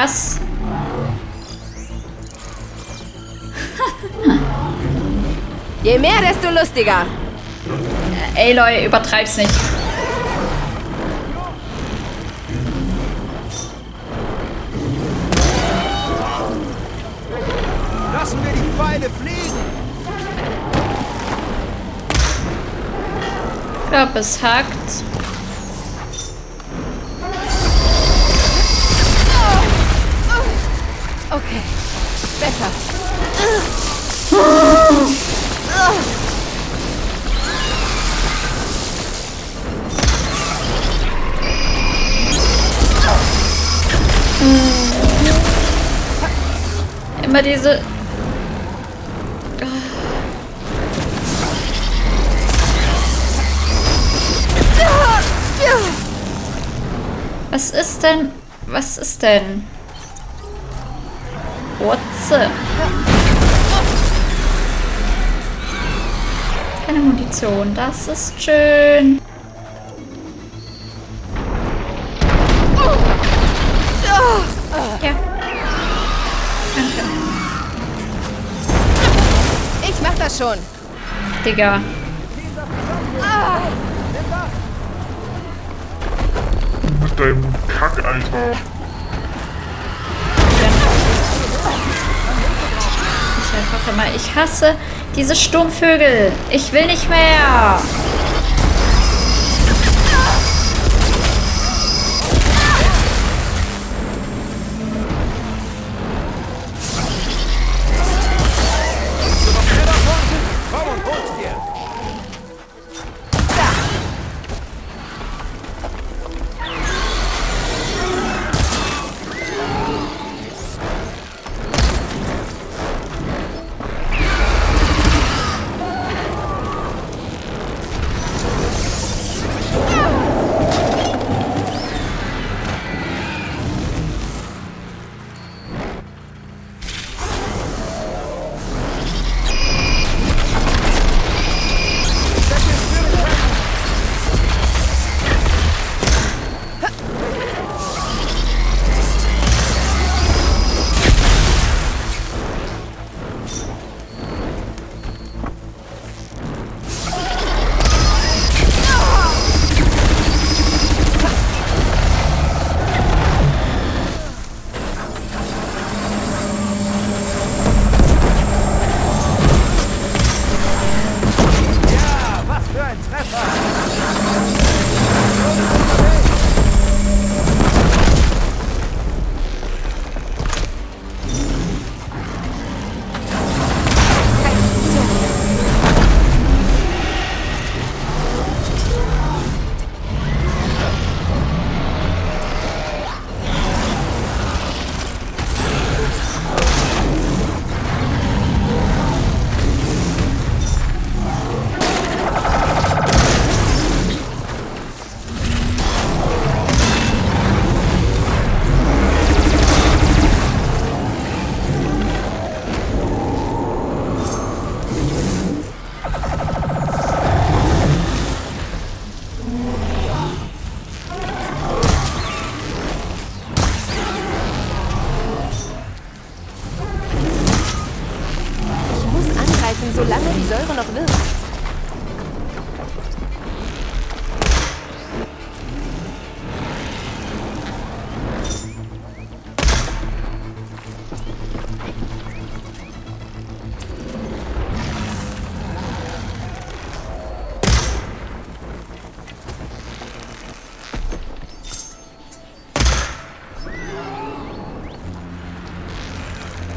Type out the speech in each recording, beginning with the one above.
Was? Je mehr, desto lustiger. Aloy, übertreib's nicht. Lassen wir die Pfeile fliegen. Ich glaube, es hakt. Okay, besser. Immer diese... Was ist denn? Was ist denn? Rotze. Keine Munition, das ist schön. Ja. Danke. Ich mach das schon. Digga. Mit deinem Kack, Alter. Ich hasse diese Sturmvögel. Ich will nicht mehr.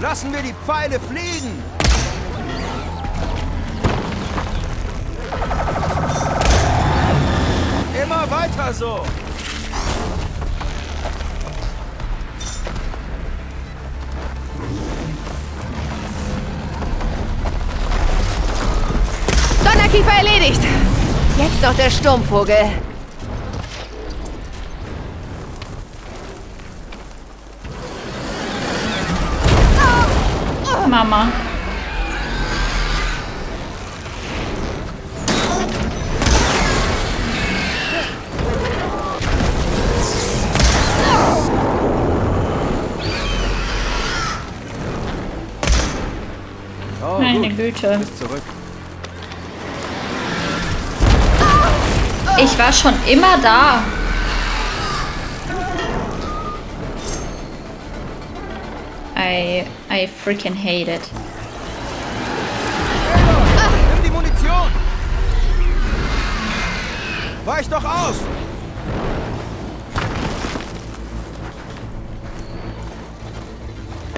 Lassen wir die Pfeile fliegen! Immer weiter so! Donnerkiefer erledigt! Jetzt noch der Sturmvogel! Mama. Güte. Ich war schon immer da. I freaking hate it. Nimm die Munition! Weich doch aus!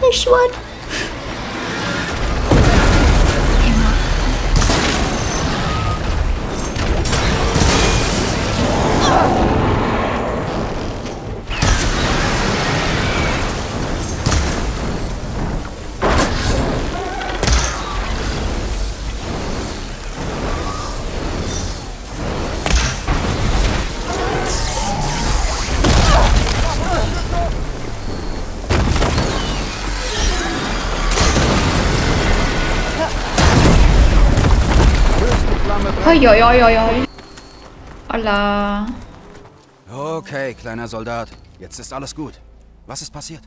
Ich schwör. Oi. Hola. Okay, kleiner Soldat. Jetzt ist alles gut. Was ist passiert?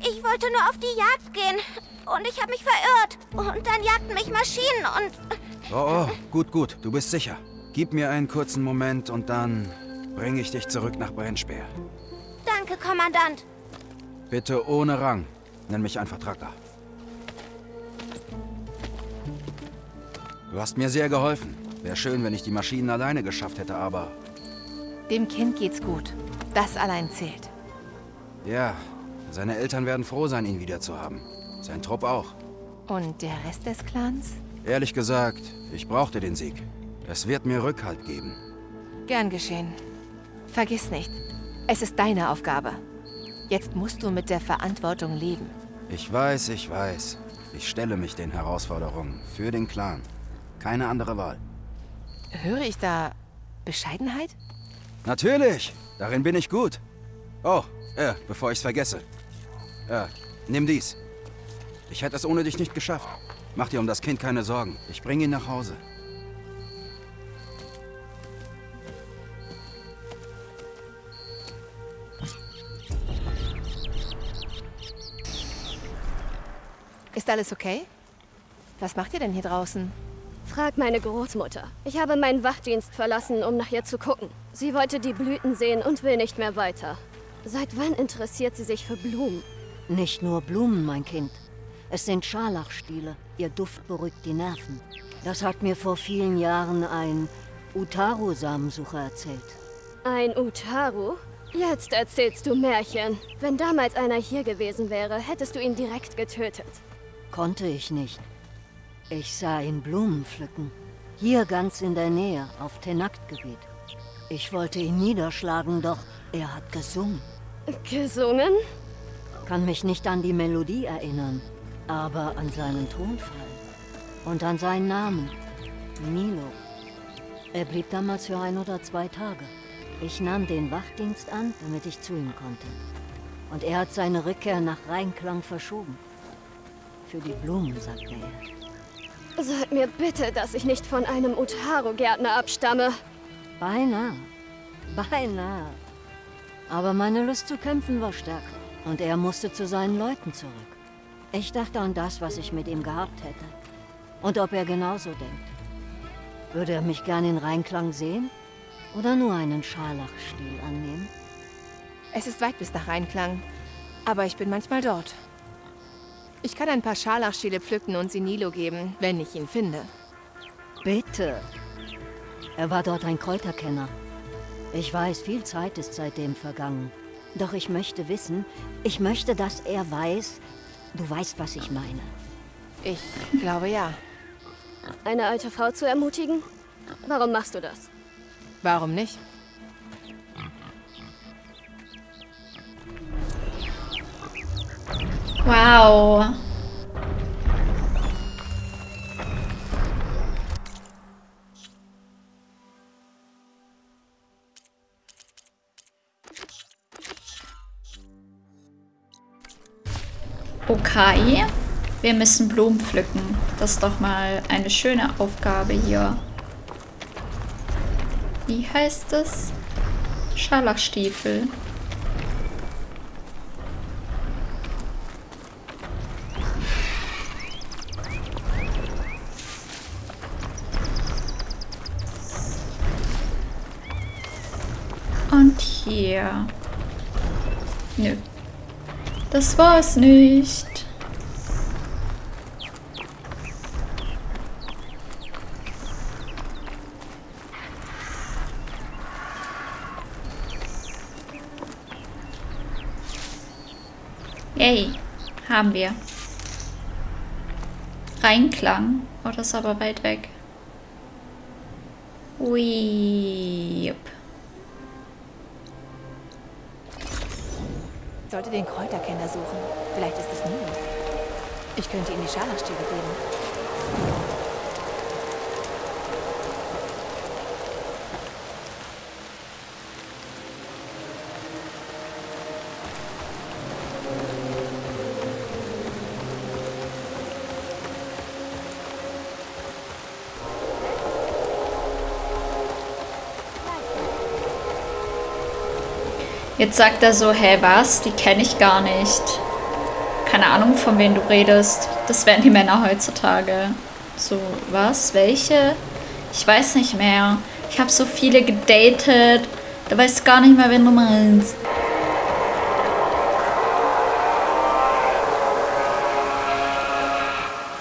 Ich wollte nur auf die Jagd gehen. Und ich habe mich verirrt. Und dann jagten mich Maschinen und... Oh, gut. Du bist sicher. Gib mir einen kurzen Moment und dann bringe ich dich zurück nach Brennspeer. Danke, Kommandant. Bitte ohne Rang. Nenn mich einfach Tracker. Du hast mir sehr geholfen. Wäre schön, wenn ich die Maschinen alleine geschafft hätte, aber... Dem Kind geht's gut. Das allein zählt. Ja, seine Eltern werden froh sein, ihn wieder zu haben. Sein Trupp auch. Und der Rest des Clans? Ehrlich gesagt, ich brauchte den Sieg. Es wird mir Rückhalt geben. Gern geschehen. Vergiss nicht, es ist deine Aufgabe. Jetzt musst du mit der Verantwortung leben. Ich weiß. Ich stelle mich den Herausforderungen für den Clan. Keine andere Wahl. Höre ich da Bescheidenheit? Natürlich! Darin bin ich gut. Oh, bevor ich's vergesse. Nimm dies. Ich hätte es ohne dich nicht geschafft. Mach dir um das Kind keine Sorgen. Ich bringe ihn nach Hause. Ist alles okay? Was macht ihr denn hier draußen? Frag meine Großmutter. Ich habe meinen Wachdienst verlassen, um nach ihr zu gucken. Sie wollte die Blüten sehen und will nicht mehr weiter. Seit wann interessiert sie sich für Blumen? Nicht nur Blumen, mein Kind. Es sind Scharlachstiele. Ihr Duft beruhigt die Nerven. Das hat mir vor vielen Jahren ein Utaru-Samensucher erzählt. Ein Utaru? Jetzt erzählst du Märchen. Wenn damals einer hier gewesen wäre, hättest du ihn direkt getötet. Konnte ich nicht. Ich sah ihn Blumen pflücken. Hier ganz in der Nähe, auf Tenakt-Gebiet. Ich wollte ihn niederschlagen, doch er hat gesungen. Gesungen? Kann mich nicht an die Melodie erinnern, aber an seinen Tonfall. Und an seinen Namen. Nilo. Er blieb damals für 1 oder 2 Tage. Ich nahm den Wachdienst an, damit ich zu ihm konnte. Und er hat seine Rückkehr nach Rheinklang verschoben. Für die Blumen, sagte er. Sag mir bitte, dass ich nicht von einem Utaru-Gärtner abstamme. Beinahe. Aber meine Lust zu kämpfen war stärker. Und er musste zu seinen Leuten zurück. Ich dachte an das, was ich mit ihm gehabt hätte. Und ob er genauso denkt. Würde er mich gern in Rheinklang sehen? Oder nur einen Scharlachstiel annehmen? Es ist weit bis nach Rheinklang. Aber ich bin manchmal dort. Ich kann ein paar Scharlachstiele pflücken und sie Nilo geben, wenn ich ihn finde. Bitte. Er war dort ein Kräuterkenner. Ich weiß, viel Zeit ist seitdem vergangen. Doch ich möchte wissen, ich möchte, dass er weiß, du weißt, was ich meine. Ich glaube ja. Eine alte Frau zu ermutigen? Warum machst du das? Warum nicht? Wow. Okay, wir müssen Blumen pflücken. Das ist doch mal eine schöne Aufgabe hier. Wie heißt es? Scharlachstiefel. Und hier. Nö. Das war's nicht. Yay. Haben wir. Rheinklang. Oh, das ist aber weit weg. Ui. Jupp. Ich sollte den Kräuterkenner suchen. Vielleicht ist es Nilo. Ich könnte ihm die Scharlachstiele geben. Jetzt sagt er so, hey, was? Die kenne ich gar nicht. Keine Ahnung, von wem du redest. Das wären die Männer heutzutage. So, was? Welche? Ich weiß nicht mehr. Ich habe so viele gedatet. Da weiß gar nicht mehr, wen du meinst.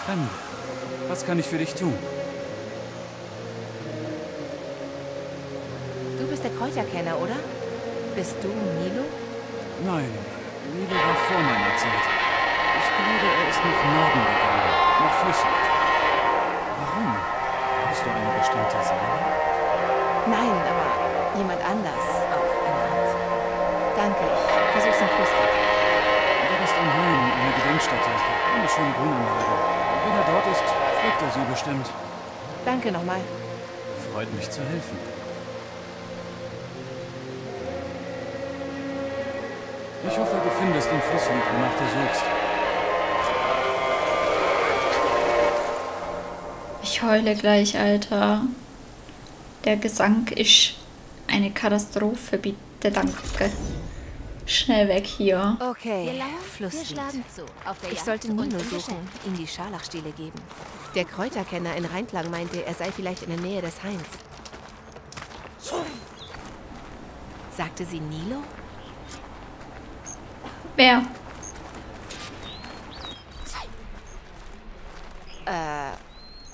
Fremde, was kann ich für dich tun? Du bist der Kräuterkenner, oder? Bist du Nilo? Nein, Nilo war vor meiner Zeit. Ich glaube, er ist nach Norden gegangen, nach Flusslied. Warum? Hast du eine bestimmte Seele? Nein, aber jemand anders auf eine Art. Danke, ich versuch's in Flusslied. Du bist am Rhein, in einer Gedenkstätte, eine schöne Grünanlage. Wenn er dort ist, pflegt er sie bestimmt. Danke nochmal. Freut mich zu helfen. Ich hoffe, du findest den Flusslied, wonach du suchst. Ich heule gleich, Alter. Der Gesang ist eine Katastrophe, bitte, danke. Schnell weg hier. Okay, Flusslied. Ich sollte Nilo suchen, ihm die Scharlachstiele geben. Der Kräuterkenner in Rheinklang meinte, er sei vielleicht in der Nähe des Hains. Sagte sie Nilo? Wer?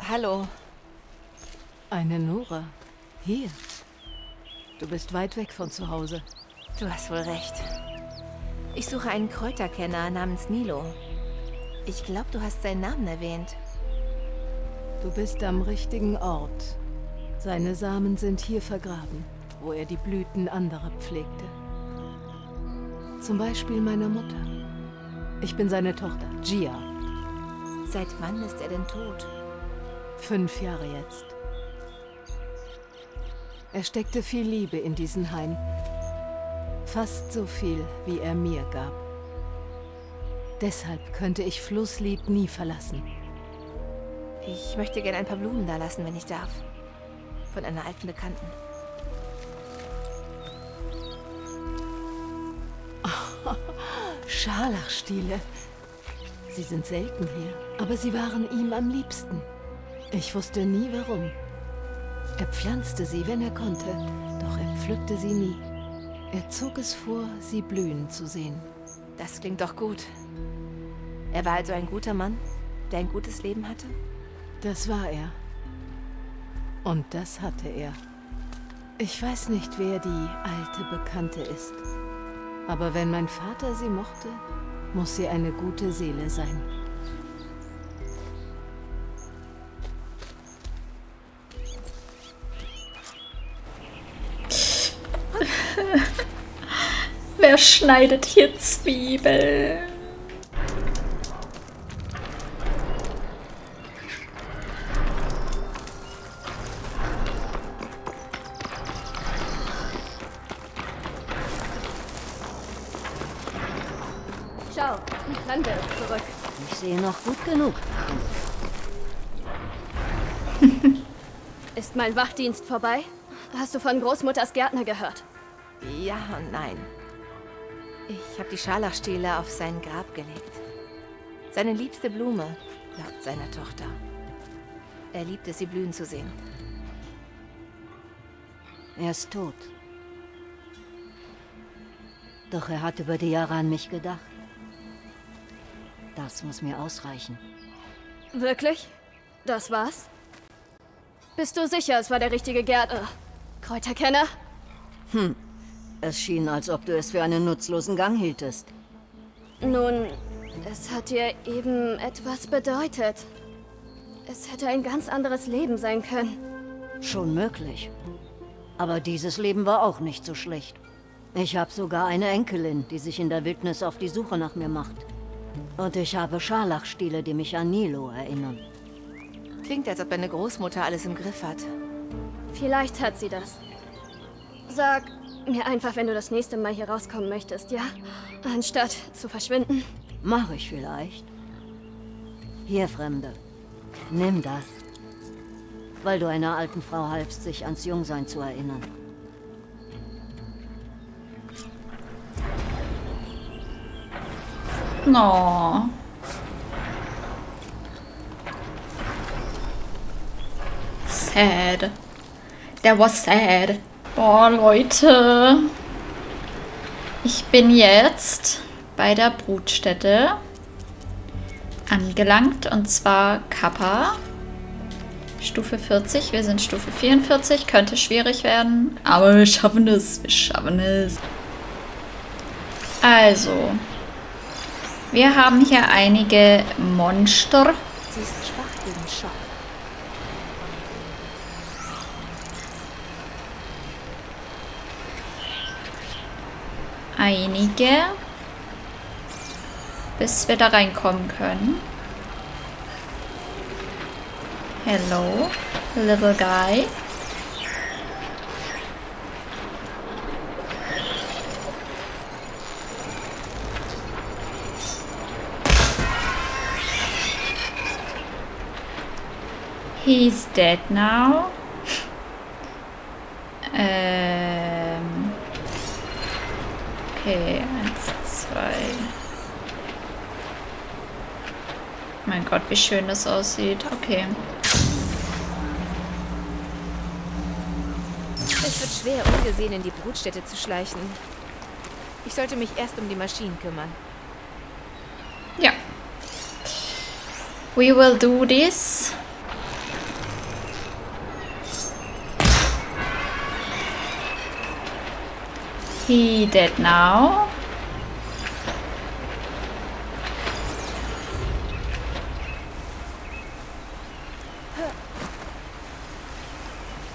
Hallo. Eine Nora. Hier. Du bist weit weg von zu Hause. Du hast wohl recht. Ich suche einen Kräuterkenner namens Nilo. Ich glaube, du hast seinen Namen erwähnt. Du bist am richtigen Ort. Seine Samen sind hier vergraben, wo er die Blüten anderer pflegte. Zum Beispiel meiner Mutter. Ich bin seine Tochter, Gia. Seit wann ist er denn tot? 5 Jahre jetzt. Er steckte viel Liebe in diesen Hain. Fast so viel, wie er mir gab. Deshalb könnte ich Flusslied nie verlassen. Ich möchte gerne ein paar Blumen da lassen, wenn ich darf. Von einer alten Bekannten. Scharlachstiele. Sie sind selten hier, aber sie waren ihm am liebsten. Ich wusste nie, warum. Er pflanzte sie, wenn er konnte, doch er pflückte sie nie. Er zog es vor, sie blühen zu sehen. Das klingt doch gut. Er war also ein guter Mann, der ein gutes Leben hatte? Das war er. Und das hatte er. Ich weiß nicht, wer die alte Bekannte ist. Aber wenn mein Vater sie mochte, muss sie eine gute Seele sein. Wer schneidet hier Zwiebeln? Schau, die Pflanze ist zurück. Ich sehe noch gut genug. Ist mein Wachdienst vorbei? Hast du von Großmutters Gärtner gehört? Ja und nein. Ich habe die Scharlachstiele auf sein Grab gelegt. Seine liebste Blume, laut seiner Tochter. Er liebte sie blühen zu sehen. Er ist tot. Doch er hat über die Jahre an mich gedacht. Das muss mir ausreichen. Wirklich? Das war's? Bist du sicher, es war der richtige Kräuterkenner? Hm. Es schien, als ob du es für einen nutzlosen Gang hieltest. Nun, es hat dir eben etwas bedeutet. Es hätte ein ganz anderes Leben sein können. Schon möglich. Aber dieses Leben war auch nicht so schlecht. Ich habe sogar eine Enkelin, die sich in der Wildnis auf die Suche nach mir macht. Und ich habe Scharlachstiele, die mich an Nilo erinnern. Klingt, als ob deine Großmutter alles im Griff hat. Vielleicht hat sie das. Sag mir einfach, wenn du das nächste Mal hier rauskommen möchtest, ja? Anstatt zu verschwinden. Mach ich vielleicht. Hier, Fremde. Nimm das. Weil du einer alten Frau halfst, sich ans Jungsein zu erinnern. No. Sad. That was sad. Boah, Leute. Ich bin jetzt bei der Brutstätte angelangt. Und zwar Kappa. Stufe 40. Wir sind Stufe 44. Könnte schwierig werden. Aber wir schaffen es. Wir schaffen es. Also. Wir haben hier einige Monster. Sie ist schwach gegen Schock. Einige. Bis wir da reinkommen können. Hello, little guy. He's dead now. Okay, 1, 2. Mein Gott, wie schön das aussieht. Okay. Es wird schwer, ungesehen in die Brutstätte zu schleichen. Ich sollte mich erst um die Maschinen kümmern. Ja. We will do this. He dead now.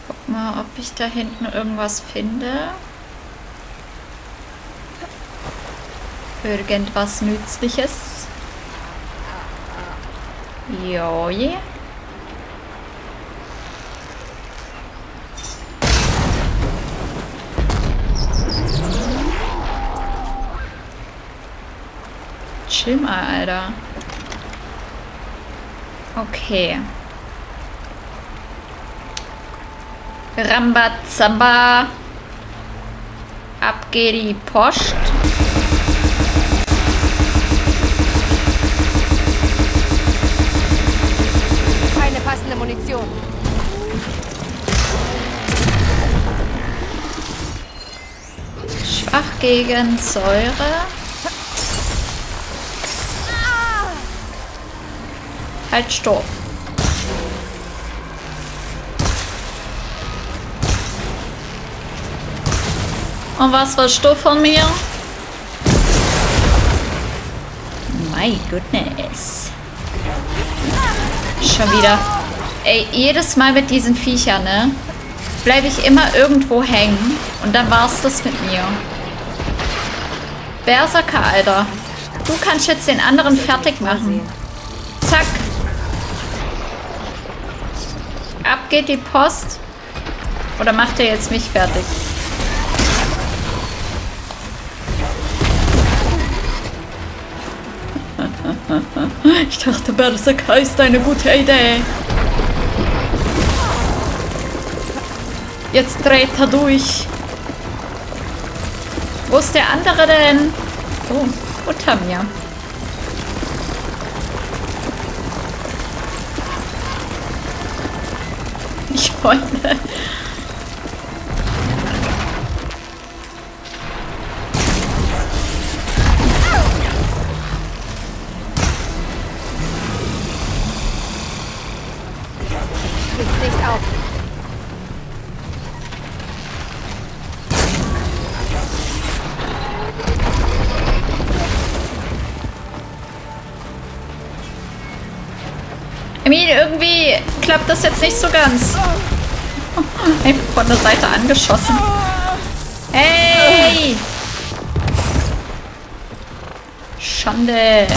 Guck mal, ob ich da hinten irgendwas finde. Irgendwas Nützliches. Joi. Chill mal, Alter. Okay. Rambazamba. Ab geht die Post. Keine passende Munition. Schwach gegen Säure. Halt, stopp. Und was willst du von mir? My goodness. Schon wieder. Ey, jedes Mal mit diesen Viechern, ne? Bleibe ich immer irgendwo hängen. Und dann war's das mit mir. Berserker, Alter. Du kannst jetzt den anderen fertig machen. Zack. Ab geht die Post. Oder macht ihr jetzt mich fertig? Ich dachte, Berserker ist eine gute Idee. Jetzt dreht er durch. Wo ist der andere denn? Oh, unter mir. Ich heule. I mean, irgendwie klappt das jetzt nicht so ganz. Einfach von der Seite angeschossen. Hey! Schande!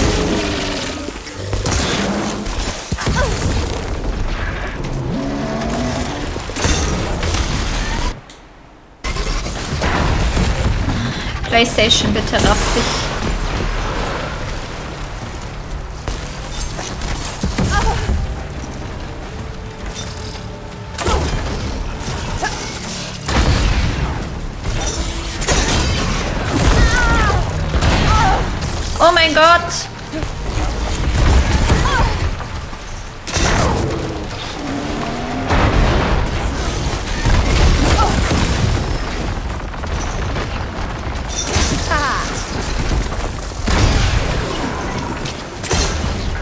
PlayStation, bitte raff dich. Oh mein Gott!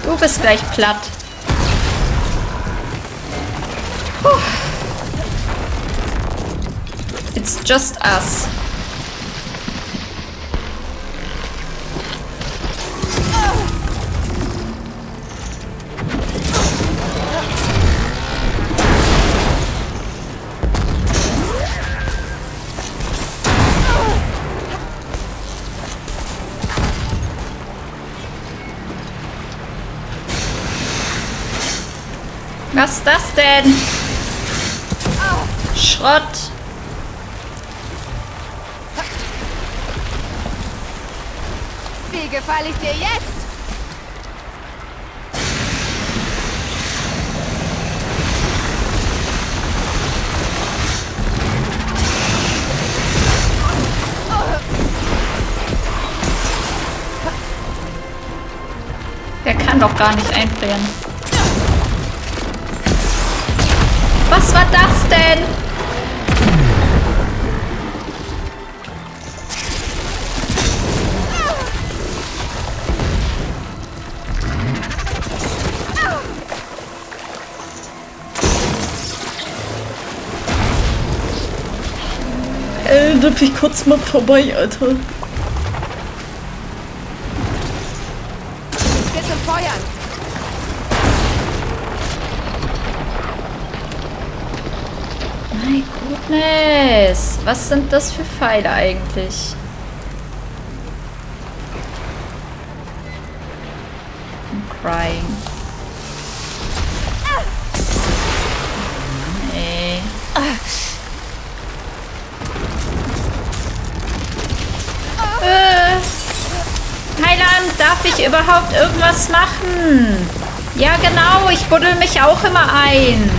Du bist gleich platt. Puh. It's just us. Was ist das denn? Schrott. Wie gefalle ich dir jetzt? Der kann doch gar nicht einfrieren. Was war das denn? Ey, darf ich kurz mal vorbei, Alter? Bitte feuern! My goodness. Was sind das für Pfeile eigentlich? I'm crying. Nee. Heiland, darf ich überhaupt irgendwas machen? Ja, genau. Ich buddel mich auch immer ein.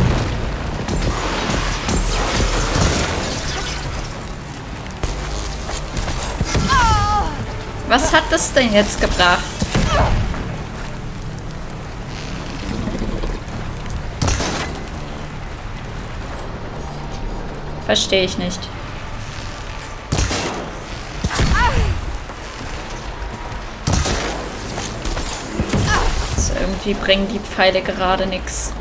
Was hat das denn jetzt gebracht? Verstehe ich nicht. Also irgendwie bringen die Pfeile gerade nichts.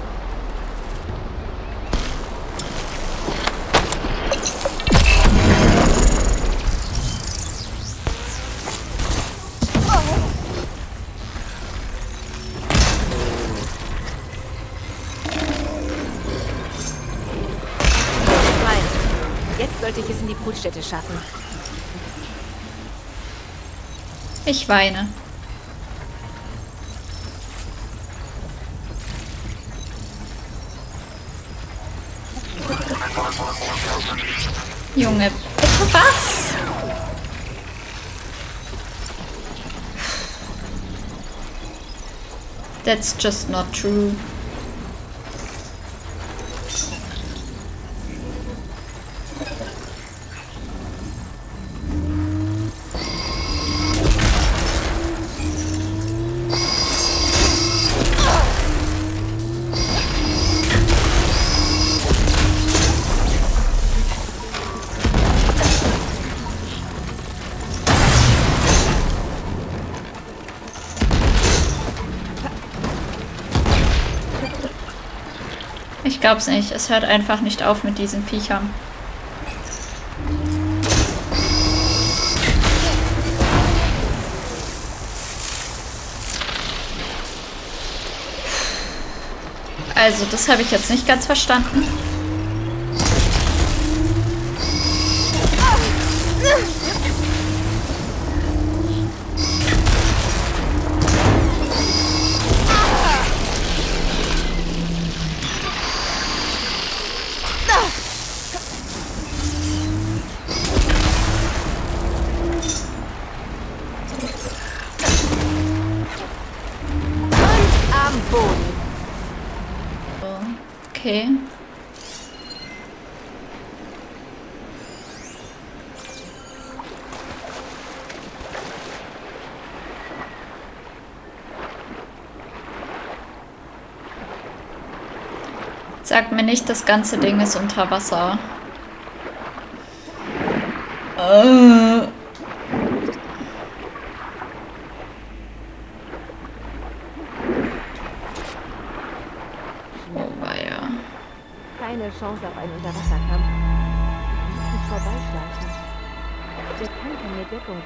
Brutstätte schaffen. Ich weine. Junge, bitte was? That's just not true. Ich glaub's nicht. Es hört einfach nicht auf mit diesen Viechern. Also, das habe ich jetzt nicht ganz verstanden. Okay. Sag mir nicht, das ganze Ding ist unter Wasser. Chance auf einen Unterwasserkampf. Nicht vorbeischleichen. Der Tank kann mir Deckung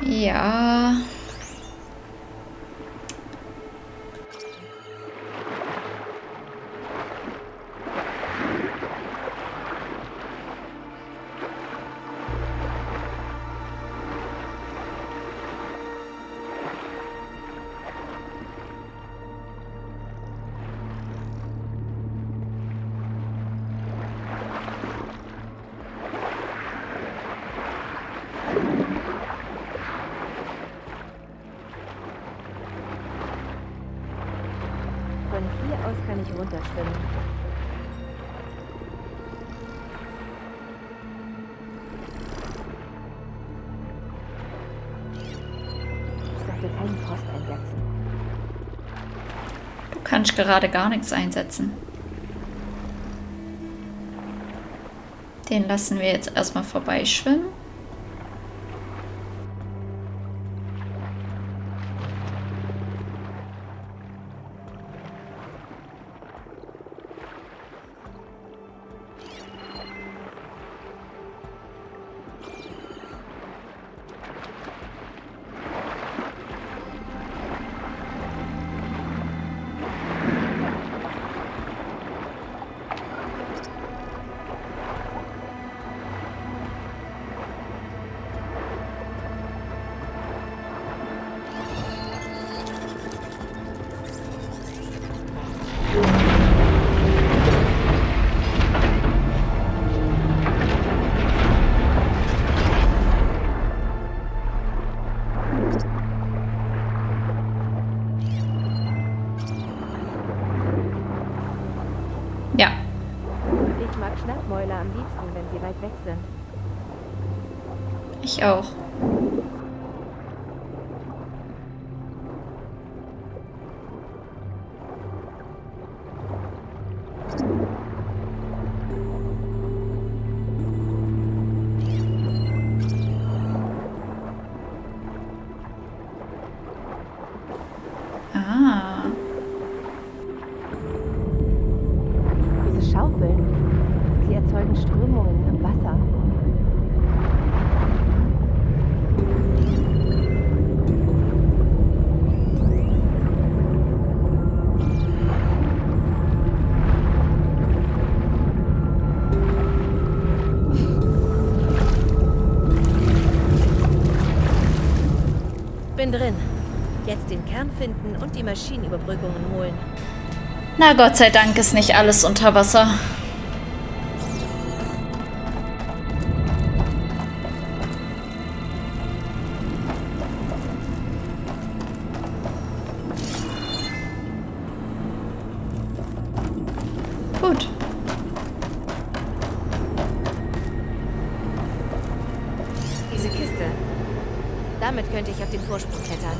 geben. Ja. Du kannst gerade gar nichts einsetzen. Den lassen wir jetzt erstmal vorbeischwimmen. Ich auch. Ah. Diese Schaufeln, sie erzeugen Strömungen im Wasser. Drin. Jetzt den Kern finden und die Maschinenüberbrückungen holen. Na Gott sei Dank ist nicht alles unter Wasser. Gut. Diese Kiste. Damit könnte ich auf den Vorsprung klettern.